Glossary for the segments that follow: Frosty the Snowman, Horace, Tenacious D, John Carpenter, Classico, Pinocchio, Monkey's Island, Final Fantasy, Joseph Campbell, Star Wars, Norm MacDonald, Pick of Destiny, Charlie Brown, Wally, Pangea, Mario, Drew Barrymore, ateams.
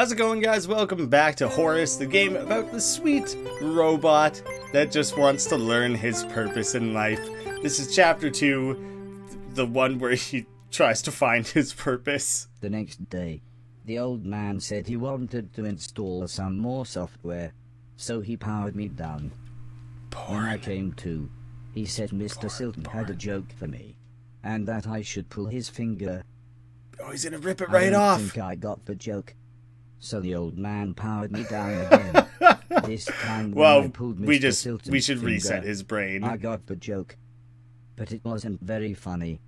How's it going, guys? Welcome back to Horace, the game about the sweet robot that just wants to learn his purpose in life. This is chapter 2, the one where he tries to find his purpose. The next day, the old man said he wanted to install some more software, so he powered me down. When I came to, he said Mr. Silton had a joke for me, and that I should pull his finger. Oh, he's gonna rip it right off! I think I got the joke. So the old man powered me down again. This time when I pulled Mr. Silton's finger, we should reset his brain. I got the joke, but it wasn't very funny.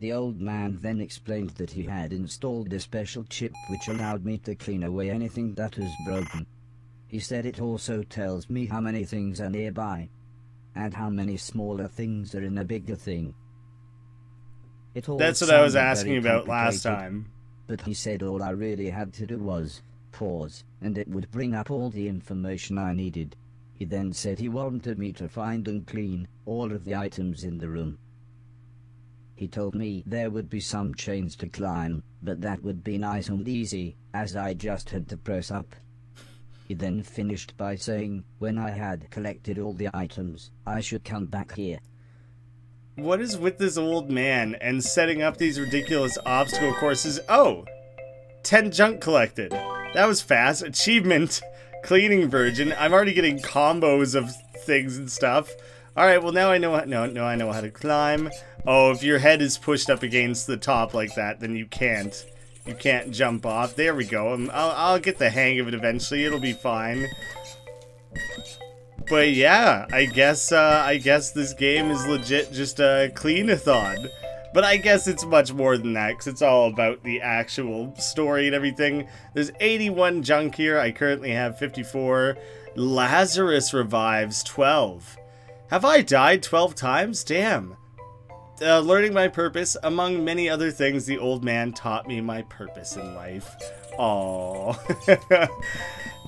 The old man then explained that he had installed a special chip which allowed me to clean away anything that was broken. He said it also tells me how many things are nearby, and how many smaller things are in a bigger thing. It all That's what I was asking about last time. But he said all I really had to do was pause, and it would bring up all the information I needed. He then said he wanted me to find and clean all of the items in the room. He told me there would be some chains to climb, but that would be nice and easy, as I just had to press up. He then finished by saying, when I had collected all the items, I should come back here. What is with this old man and setting up these ridiculous obstacle courses? Oh! 10 junk collected. That was fast. Achievement. Cleaning virgin. I'm already getting combos of things and stuff. Alright, well now I know how- no, I know how to climb. Oh, if your head is pushed up against the top like that, then you can't. You can't jump off. There we go. I'll get the hang of it eventually. It'll be fine. But yeah, I guess this game is legit just a clean-a-thon. But I guess it's much more than that, because it's all about the actual story and everything. There's 81 junk here. I currently have 54. Lazarus revives 12. Have I died 12 times? Damn. Learning my purpose. Among many other things, the old man taught me my purpose in life. Aww.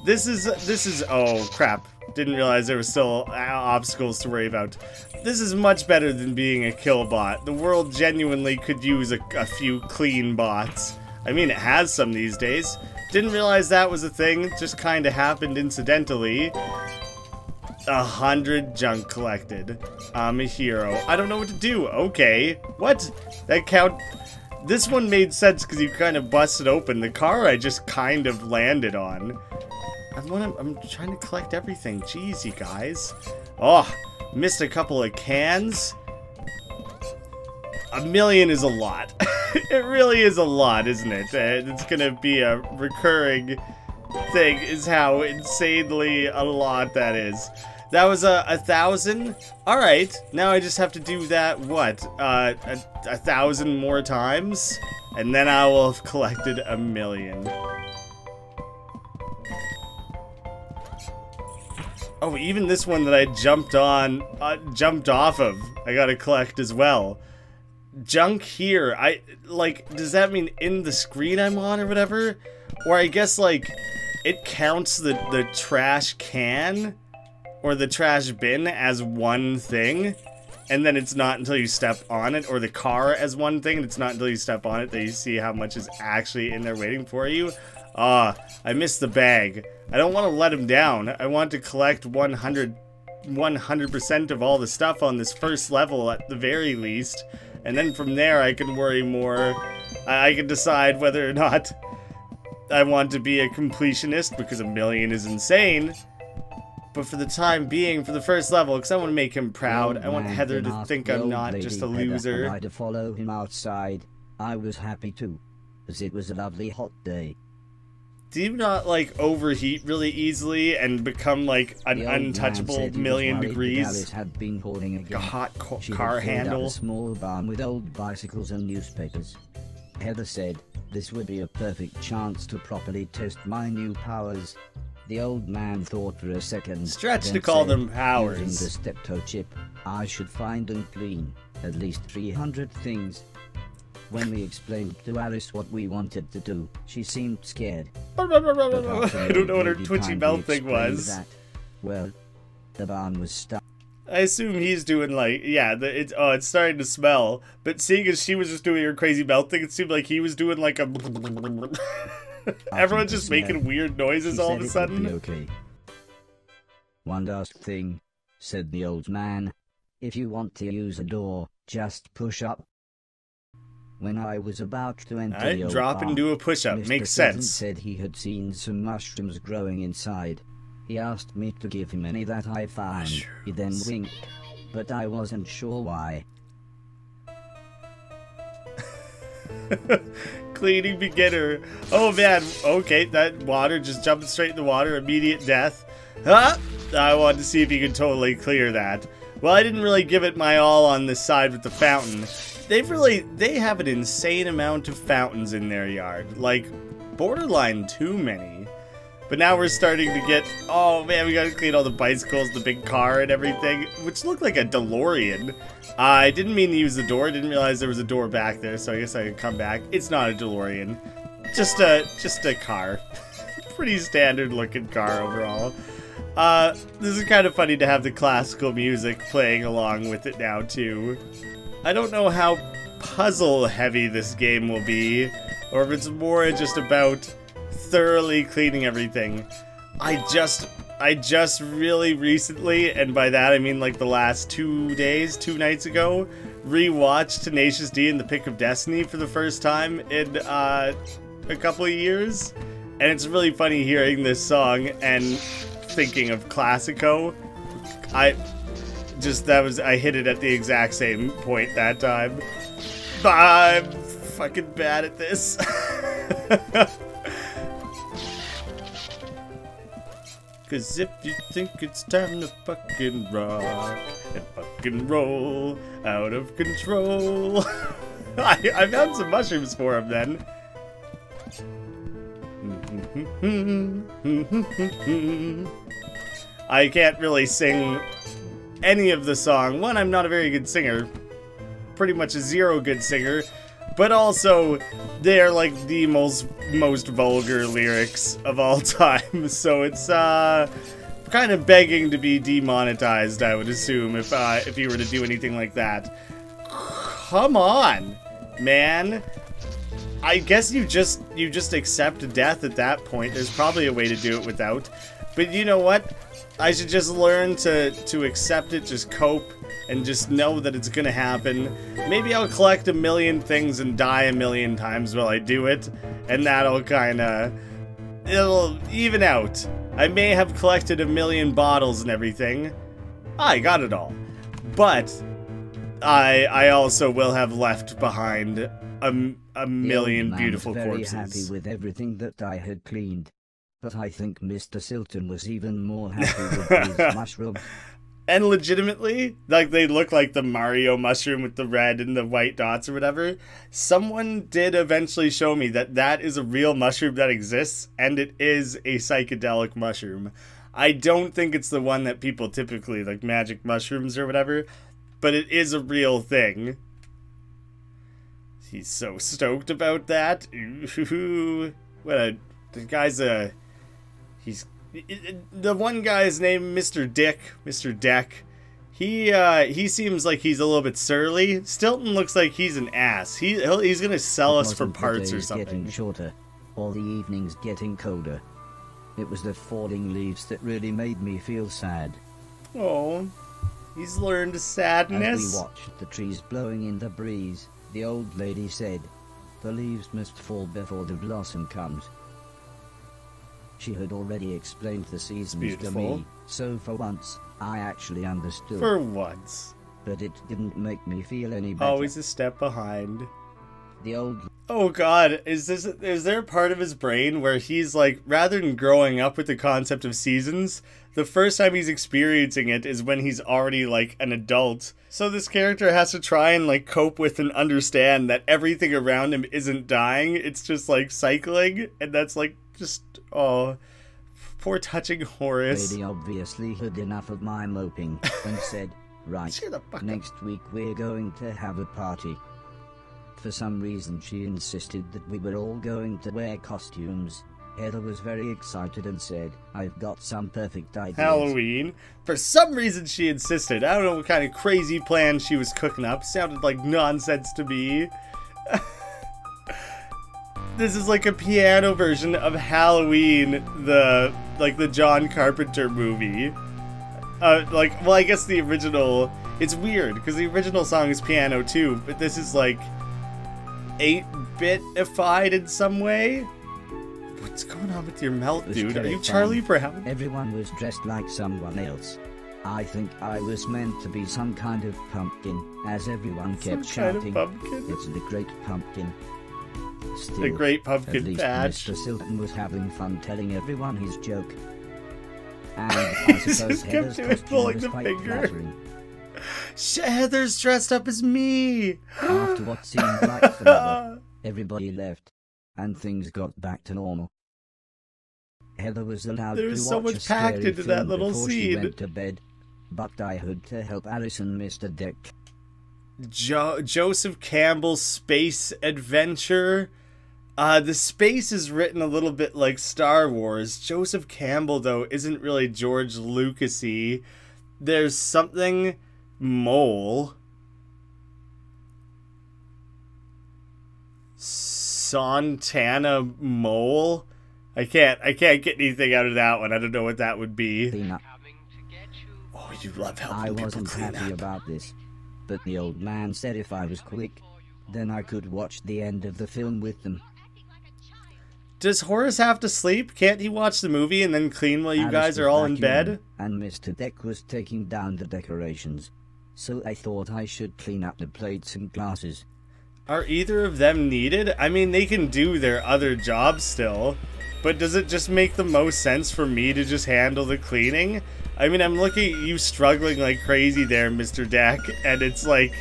This is, oh crap. Didn't realize there were still obstacles to worry about. This is much better than being a kill bot. The world genuinely could use a few clean bots. I mean, it has some these days. Didn't realize that was a thing. Just kinda happened incidentally. 100 junk collected. I'm a hero. I don't know what to do. Okay. What? That count... This one made sense because you kind of busted open. The car I just kind of landed on. I'm trying to collect everything. Jeez, you guys. Oh, missed a couple of cans. 1 million is a lot. It really is a lot, isn't it? It's going to be a recurring thing is how insanely a lot that is. That was 1,000. All right, now I just have to do that. What? 1,000 more times, and then I will have collected 1 million. Oh, even this one that I jumped off of, I gotta collect as well. Junk here. Does that mean in the screen I'm on or whatever? Or I guess like it counts the trash can or the trash bin as one thing, and then it's not until you step on it, or the car as one thing, and it's not until you step on it that you see how much is actually in there waiting for you. Ah, I missed the bag. I don't want to let him down. I want to collect 100% of all the stuff on this first level at the very least, and then from there I can worry more. I can decide whether or not I want to be a completionist, because 1 million is insane. But for the time being, for the first level, because I want to make him proud, I want Heather to think I'm not just a loser. I to follow him outside. I was happy too, because it was a lovely hot day. Do you not like overheat really easily and become like an untouchable million degrees? Had been holding a hot car handle. A small barn with old bicycles and newspapers. Heather said this would be a perfect chance to properly test my new powers. The old man thought for a second. Stretch to call them powers. Using the steptoe chip, I should find and clean at least 300 things. When we explained to Alice what we wanted to do, she seemed scared. I don't know what her twitchy bell thing was. Well, the barn was stuck. I assume he's doing like, yeah, it's starting to smell. But seeing as she was just doing her crazy bell thing, it seemed like he was doing like a Everyone's just making weird noises all of a sudden. Okay. One last thing, said the old man. If you want to use a door, just push up. When I was about to enter the old drop bar, and do a push-up. Makes sense. Said he had seen some mushrooms growing inside. He asked me to give him any that I found. Mushrooms. He then winked, but I wasn't sure why. Cleaning beginner. Oh man, okay, that water, just jumping straight in the water, immediate death. Ah! I wanted to see if you could totally clear that. Well, I didn't really give it my all on this side with the fountain. They have an insane amount of fountains in their yard. Like, borderline too many. But now we're starting to get, oh man, we gotta clean all the bicycles, the big car and everything, which looked like a DeLorean. I didn't mean to use the door, didn't realize there was a door back there, so I guess I could come back. It's not a DeLorean. Just a car. Pretty standard looking car overall. This is kind of funny to have the classical music playing along with it now, too. I don't know how puzzle-heavy this game will be, or if it's more just about thoroughly cleaning everything. I just really recently, and by that I mean like the last 2 days, 2 nights ago, rewatched Tenacious D and the Pick of Destiny for the first time in, a couple of years. And it's really funny hearing this song and thinking of Classico. I hit it at the exact same point that time. I'm fucking bad at this. Cause if you think it's time to fucking rock and fucking roll out of control. I found some mushrooms for him then. I can't really sing any of the song. One, I'm not a very good singer. Pretty much a zero good singer. But also, they're like the most vulgar lyrics of all time. So it's kind of begging to be demonetized, I would assume, if you were to do anything like that. Come on, man. I guess you just accept death at that point. There's probably a way to do it without. But you know what? I should just learn to accept it, just cope, and just know that it's gonna happen. Maybe I'll collect 1,000,000 things and die 1,000,000 times while I do it, and that'll kinda... it'll even out. I may have collected 1,000,000 bottles and everything. I got it all. But I also will have left behind a million beautiful corpses. I was very happy with everything that I had cleaned. But I think Mr. Silton was even more happy with these mushrooms. And legitimately, like, they look like the Mario mushroom with the red and the white dots or whatever. Someone did eventually show me that that is a real mushroom that exists, and it is a psychedelic mushroom. I don't think it's the one that people typically, like magic mushrooms or whatever, but it is a real thing. He's so stoked about that. Ooh, what a... the guy's a... he's... the one guy's name, Mr. Deck, he seems like he's a little bit surly. Stilton looks like he's an ass. He's gonna sell us for parts or something. The days getting shorter, or the evenings getting colder. It was the falling leaves that really made me feel sad. Oh, he's learned sadness. As we watched the trees blowing in the breeze, the old lady said, "The leaves must fall before the blossom comes." She had already explained the seasons to me, so for once, I actually understood. For once. But it didn't make me feel any better. Always a step behind. The old... oh god, is there a part of his brain where he's like, rather than growing up with the concept of seasons, the first time he's experiencing it is when he's already like an adult. So this character has to try and like cope with and understand that everything around him isn't dying, it's just like cycling, and that's like just... oh, poor touching Horace. Lady obviously had enough of my moping and said, "Right, next week we're going to have a party." For some reason she insisted that we were all going to wear costumes. Heather was very excited and said, "I've got some perfect ideas." Halloween. For some reason she insisted. I don't know what kind of crazy plan she was cooking up. Sounded like nonsense to me. this is like a piano version of Halloween, the John Carpenter movie. Well, I guess the original, it's weird because the original song is piano too, but this is like 8-bitified in some way. What's going on with your mouth, dude? Are you Charlie Brown? Everyone was dressed like someone else. I think I was meant to be some kind of pumpkin, as everyone kept shouting. It's the Great Pumpkin. Still, the Great Pumpkin. At least Mr. Silton was having fun telling everyone his joke. And I suppose Heather's pulling the finger. Heather's dressed up as me. After what seemed like forever, everybody left, and things got back to normal. Heather was allowed to watch a scary film before she went to bed. But I had to help Alice and Mr. Dick. Joseph Campbell's space adventure. The space is written a little bit like Star Wars. Joseph Campbell, though, isn't really George Lucasy. There's something mole. Santana mole. I can't get anything out of that one. I don't know what that would be. Oh, you love helping people. I wasn't happy about this, but the old man said if I was quick, then I could watch the end of the film with them. Does Horace have to sleep? Can't he watch the movie and then clean while you guys are all in bed? And Mr. Deck was taking down the decorations, so I thought I should clean up the plates and glasses. Are either of them needed? I mean, they can do their other jobs still. But does it just make the most sense for me to just handle the cleaning? I mean, I'm looking at you struggling like crazy there, Mr. Deck, and it's like,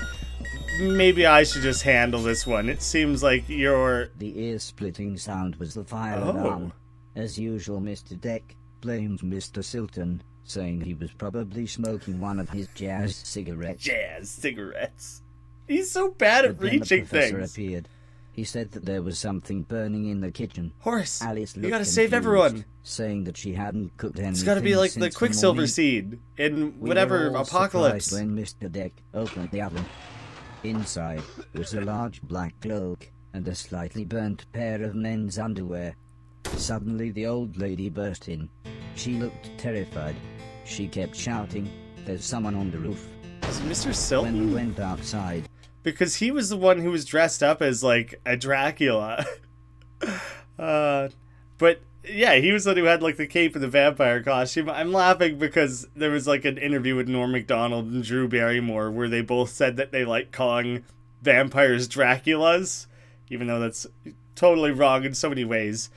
maybe I should just handle this one. It seems like you're... The ear-splitting sound was the fire alarm. As usual, Mr. Deck blamed Mr. Silton, saying he was probably smoking one of his jazz cigarettes. Jazz cigarettes? He's so bad at reaching things. Appeared. He said that there was something burning in the kitchen. Horace, Alice, you gotta save everyone. Saying that she hadn't cooked anything. It's gotta be like the Quicksilver seed in whatever apocalypse. When Mr. Deck opened the oven, inside was a large black cloak and a slightly burnt pair of men's underwear. Suddenly, the old lady burst in. She looked terrified. She kept shouting, "There's someone on the roof!" Is Mr. Silton? When we went outside. Because he was the one who was dressed up as, like, a Dracula. But, yeah, he was the one who had, like, the cape and the vampire costume. I'm laughing because there was, like, an interview with Norm MacDonald and Drew Barrymore where they both said that they like calling vampires Draculas, even though that's totally wrong in so many ways.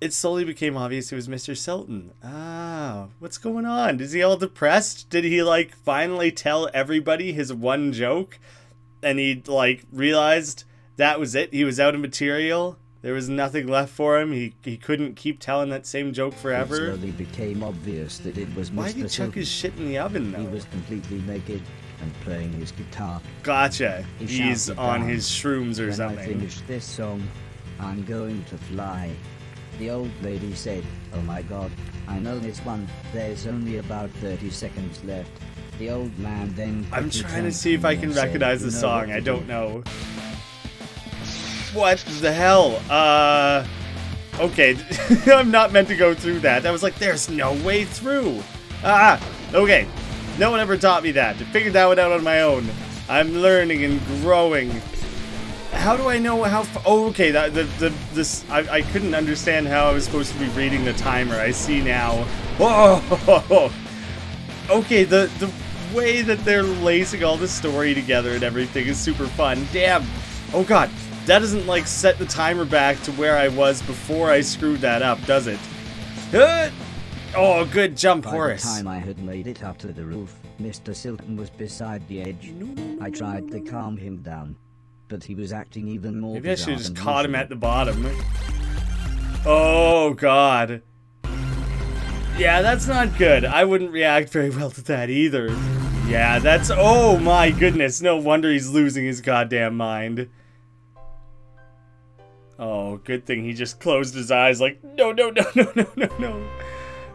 It slowly became obvious it was Mr. Silton. Ah, what's going on? Is he all depressed? Did he, like, finally tell everybody his one joke? And he, like, realized that was it. He was out of material. There was nothing left for him. He couldn't keep telling that same joke forever. It slowly became obvious that it was Mr. Why did he chuck his shit in the oven, though? He was completely naked and playing his guitar. Gotcha. He's on his shrooms or something. When I finish this song, I'm going to fly. The old lady said, "Oh my God, I know this one. There's only about 30 seconds left." The old man then... I'm trying to see if I can recognize the song. I don't know. What the hell? Okay. I'm not meant to go through that. I was like, there's no way through. Ah, okay. No one ever taught me that. I figured that one out on my own. I'm learning and growing. How do I know how... Oh, okay. I couldn't understand how I was supposed to be reading the timer. I see now. Whoa! Okay, the way that they're lacing all the story together and everything is super fun. Damn. Oh God, that doesn't like set the timer back to where I was before I screwed that up, does it? Oh, good jump, Horace. By the time I had made it up to the roof, Mr. Silton was beside the edge. I tried to calm him down, but he was acting even more. Maybe I should have just caught him at the bottom. Oh God. Yeah, that's not good. I wouldn't react very well to that either. Yeah, that's... Oh my goodness. No wonder he's losing his goddamn mind. Oh, good thing he just closed his eyes like, no, no, no, no, no, no, no.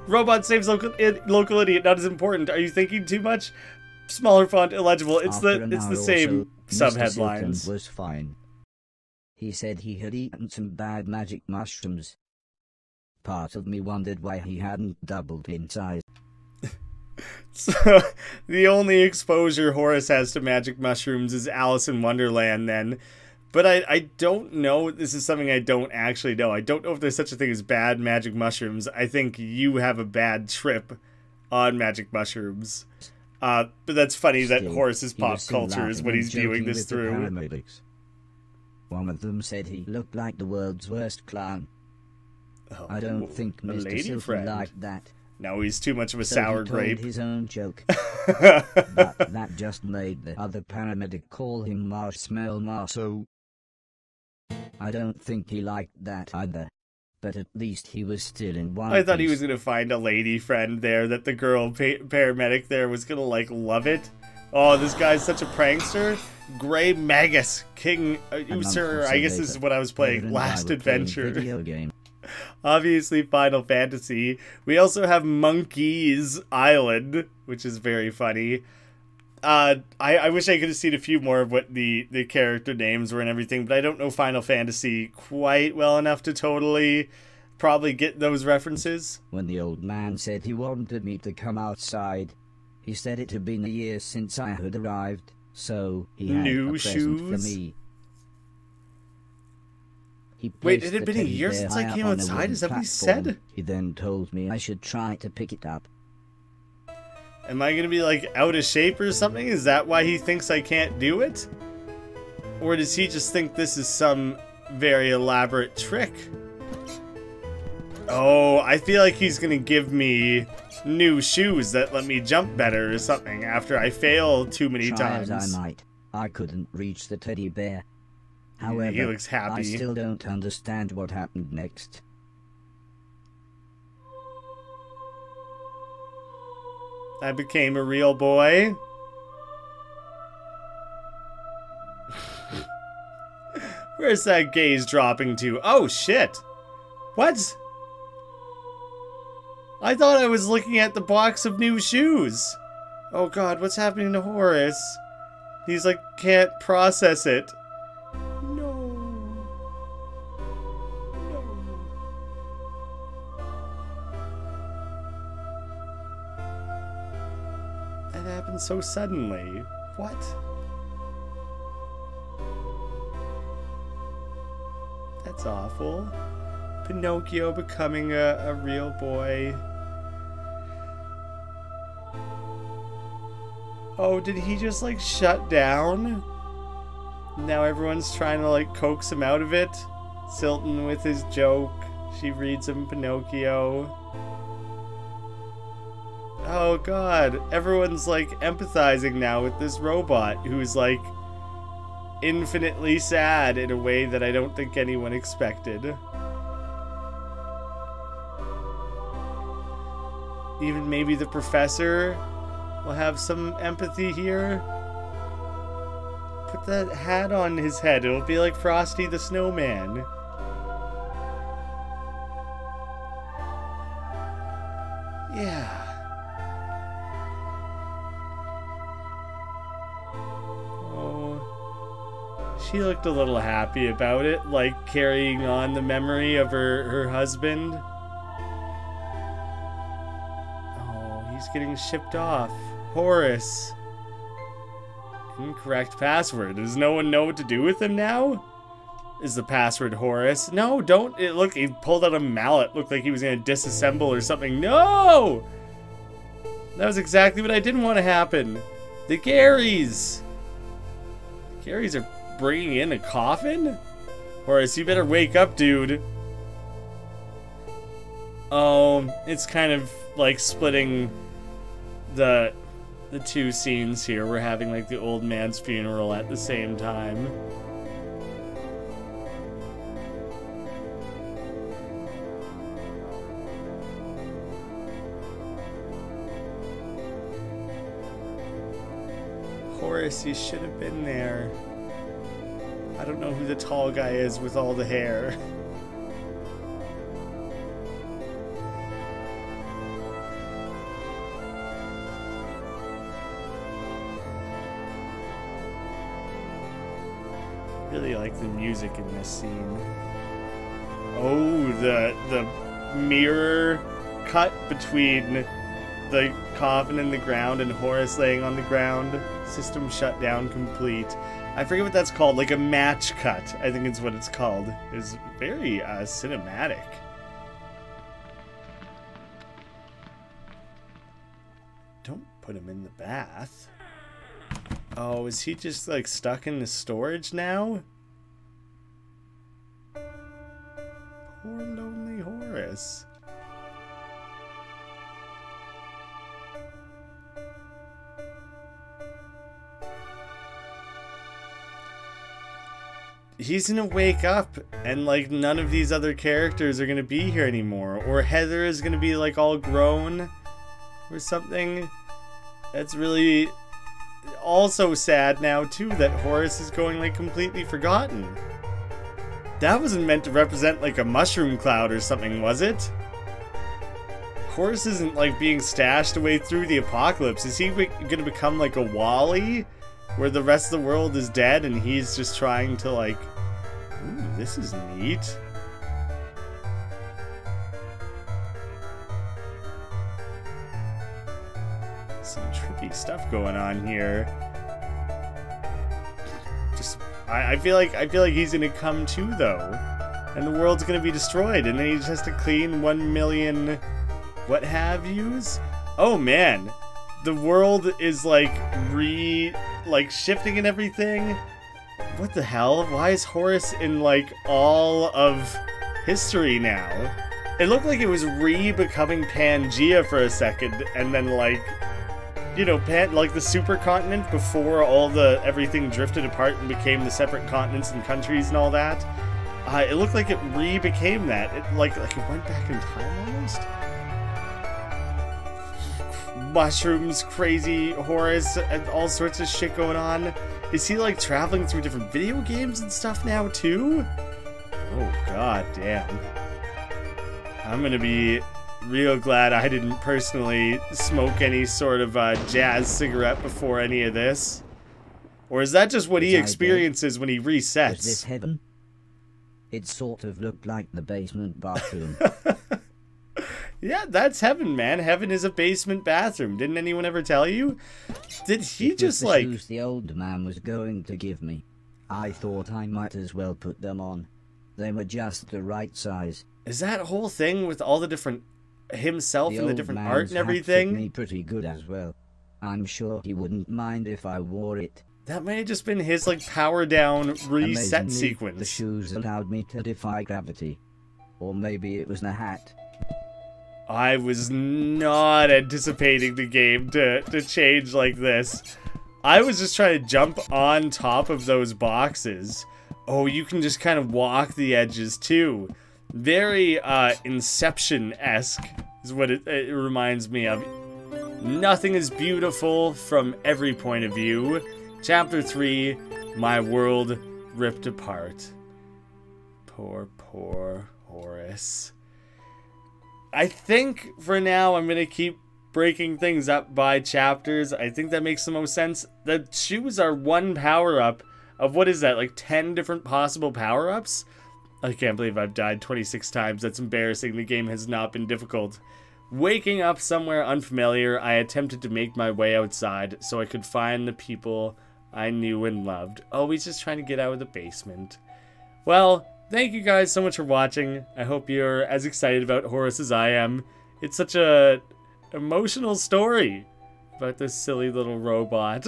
Robot saves local idiot. Not as important. Are you thinking too much? Smaller font, illegible. It's the same sub-headlines. Mr. Silton was fine. He said he had eaten some bad magic mushrooms. Part of me wondered why he hadn't doubled in size. So, the only exposure Horace has to magic mushrooms is Alice in Wonderland, then. But I don't know. This is something I don't actually know. I don't know if there's such a thing as bad magic mushrooms. I think you have a bad trip on magic mushrooms. But that's funny that Horace's pop culture is what he's viewing this through. One of them said he looked like the world's worst clown. Oh, I don't think Mr. Silver liked that. No, he's too much of a sour grape. His own joke. But that just made the other paramedic call him Marshmallow Marceau. I don't think he liked that either. But at least he was still in one piece. I thought he was going to find a lady friend there, that the girl paramedic there was going to, like, love it. Oh, this guy's such a prankster. Gray Magus, King Usurper, I guess this is what I was playing. Last Adventure. Video game. Obviously Final Fantasy. We also have Monkey's Island, which is very funny. I wish I could have seen a few more of what the character names were and everything, but I don't know Final Fantasy quite well enough to totally probably get those references. When the old man said he wanted me to come outside, he said it had been a year since I had arrived, so he had a present for me. Wait, it had been a year since I came outside? Is that what he said? He then told me I should try to pick it up. Am I gonna be, like, out of shape or something? Is that why he thinks I can't do it? Or does he just think this is some very elaborate trick? Oh, I feel like he's gonna give me new shoes that let me jump better or something after I fail too many times. As I might, I couldn't reach the teddy bear. However, he looks happy. I still don't understand what happened next. I became a real boy. Where's that gaze dropping to? Oh, shit. What? I thought I was looking at the box of new shoes. Oh, God, what's happening to Horace? He's like, can't process it. So suddenly, what? That's awful. Pinocchio becoming a real boy. Oh, did he just like shut down? Now everyone's trying to like coax him out of it. Silton with his joke. She reads him Pinocchio. Oh God, everyone's like empathizing now with this robot who's like infinitely sad in a way that I don't think anyone expected. Even maybe the professor will have some empathy here. Put that hat on his head, it'll be like Frosty the Snowman. Yeah. She looked a little happy about it, like carrying on the memory of her husband. Oh, he's getting shipped off. Horace. Incorrect password. Does no one know what to do with him now? Is the password Horace? No, don't. Look, he pulled out a mallet. Looked like he was going to disassemble or something. No! That was exactly what I didn't want to happen. The Garys. The Garys are bringing in a coffin? Horace, you better wake up, dude. Oh, it's kind of like splitting the two scenes here. We're having like the old man's funeral at the same time. Horace, you should have been there. I don't know who the tall guy is with all the hair. Really like the music in this scene. Oh, the mirror cut between the coffin in the ground and Horace laying on the ground. System shutdown complete. I forget what that's called, like a match cut, I think it's what it's called. It's very cinematic. Don't put him in the bath. Oh, is he just like stuck in the storage now? Poor lonely Horace. He's gonna wake up and like none of these other characters are gonna be here anymore, or Heather is gonna be like all grown or something. That's really also sad now too, that Horace is going like completely forgotten. That wasn't meant to represent like a mushroom cloud or something, was it? Horace isn't like being stashed away through the apocalypse. Is he gonna become like a Wally, where the rest of the world is dead and he's just trying to like, ooh, this is neat. Some trippy stuff going on here. Just, I feel like he's gonna come to though, and the world's gonna be destroyed, and then he just has to clean 1 million what have yous. Oh man, the world is like shifting and everything. What the hell? Why is Horace in like all of history now? It looked like it was re-becoming Pangea for a second, and then like, you know, like the supercontinent before all the everything drifted apart and became the separate continents and countries and all that. It looked like it re-became that. It like it went back in time almost. Mushrooms, crazy Horace, and all sorts of shit going on. Is he like traveling through different video games and stuff now too? Oh god damn. I'm gonna be real glad I didn't personally smoke any sort of jazz cigarette before any of this. Or is that just what he experiences when he resets? Is this heaven? It sort of looked like the basement bathroom. Yeah, that's heaven, man. Heaven is a basement bathroom. Didn't anyone ever tell you? Did he just like... It was the shoes the old man was going to give me. I thought I might as well put them on. They were just the right size. Is that whole thing with all the different... himself and the different art and everything? The old man's hat fit me pretty good as well. I'm sure he wouldn't mind if I wore it. That may have just been his like power down reset Amazingly, sequence. The shoes allowed me to defy gravity. Or maybe it was the hat. I was not anticipating the game to change like this. I was just trying to jump on top of those boxes. Oh, you can just kind of walk the edges too. Very Inception-esque is what it reminds me of. Nothing is beautiful from every point of view. Chapter 3, My World Ripped Apart. Poor, poor Horace. I think for now I'm going to keep breaking things up by chapters. I think that makes the most sense. The shoes are one power-up of, what is that, like 10 different possible power-ups? I can't believe I've died 26 times. That's embarrassing. The game has not been difficult. Waking up somewhere unfamiliar, I attempted to make my way outside so I could find the people I knew and loved. Oh, he's just trying to get out of the basement. Well... thank you guys so much for watching. I hope you're as excited about Horace as I am. It's such a emotional story about this silly little robot.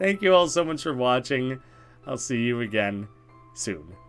Thank you all so much for watching. I'll see you again soon.